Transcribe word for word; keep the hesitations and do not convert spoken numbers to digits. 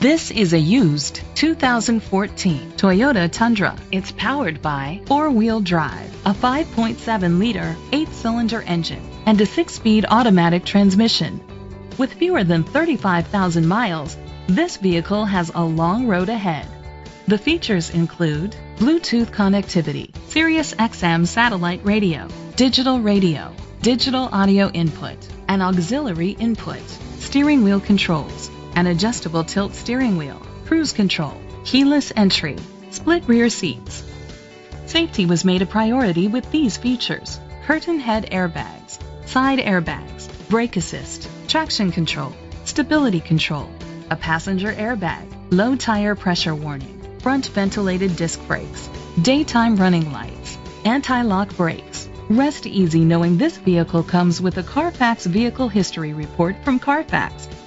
This is a used two thousand fourteen Toyota Tundra. It's powered by four-wheel drive, a five point seven liter, eight-cylinder engine, and a six-speed automatic transmission. With fewer than thirty-five thousand miles, this vehicle has a long road ahead. The features include Bluetooth connectivity, Sirius X M satellite radio, digital radio, digital audio input, and auxiliary input, steering wheel controls, an adjustable tilt steering wheel, cruise control, keyless entry, split rear seats. Safety was made a priority with these features: curtain head airbags, side airbags, brake assist, traction control, stability control, a passenger airbag, low tire pressure warning, front ventilated disc brakes, daytime running lights, anti-lock brakes. Rest easy knowing this vehicle comes with a Carfax Vehicle History Report from Carfax,